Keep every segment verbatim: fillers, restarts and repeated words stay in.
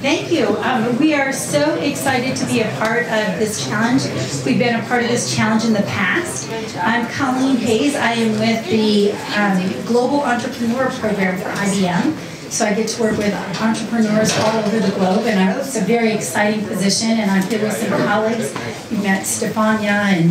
Thank you. Um, we are so excited to be a part of this challenge. We've been a part of this challenge in the past. I'm Colleen Hayes. I am with the um, Global Entrepreneur Program for I B M. So I get to work with entrepreneurs all over the globe, and it's a very exciting position, and I'm here with some colleagues. We've met Stefania and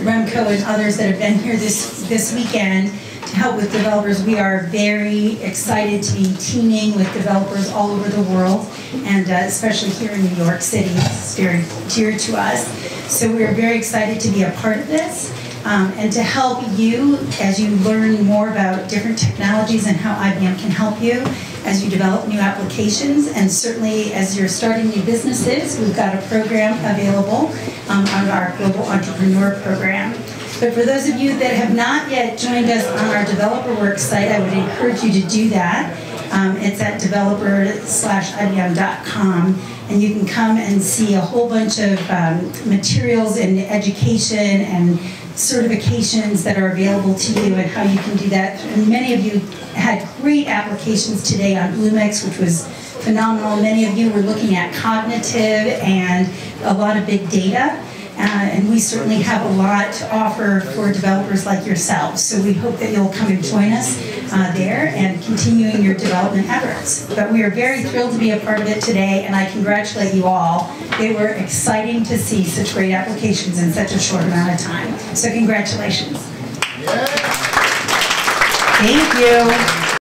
Remco and others that have been here this, this weekend to help with developers. We are very excited to be teaming with developers all over the world, and uh, especially here in New York City. It's very dear to us. So we're very excited to be a part of this. Um, and to help you as you learn more about different technologies and how I B M can help you as you develop new applications, and certainly as you're starting new businesses, we've got a program available um, on our Global Entrepreneur Program. But for those of you that have not yet joined us on our Developer Works site, I would encourage you to do that. Um, it's at developer slash I B M dot com. And you can come and see a whole bunch of um, materials and education and certifications that are available to you and how you can do that. And many of you had great applications today on Bluemix, which was phenomenal. Many of you were looking at cognitive and a lot of big data. Uh, and we certainly have a lot to offer for developers like yourselves. So we hope that you'll come and join us uh, there and continuing your development efforts. But we are very thrilled to be a part of it today, and I congratulate you all. They were exciting to see such great applications in such a short amount of time. So congratulations. Thank you.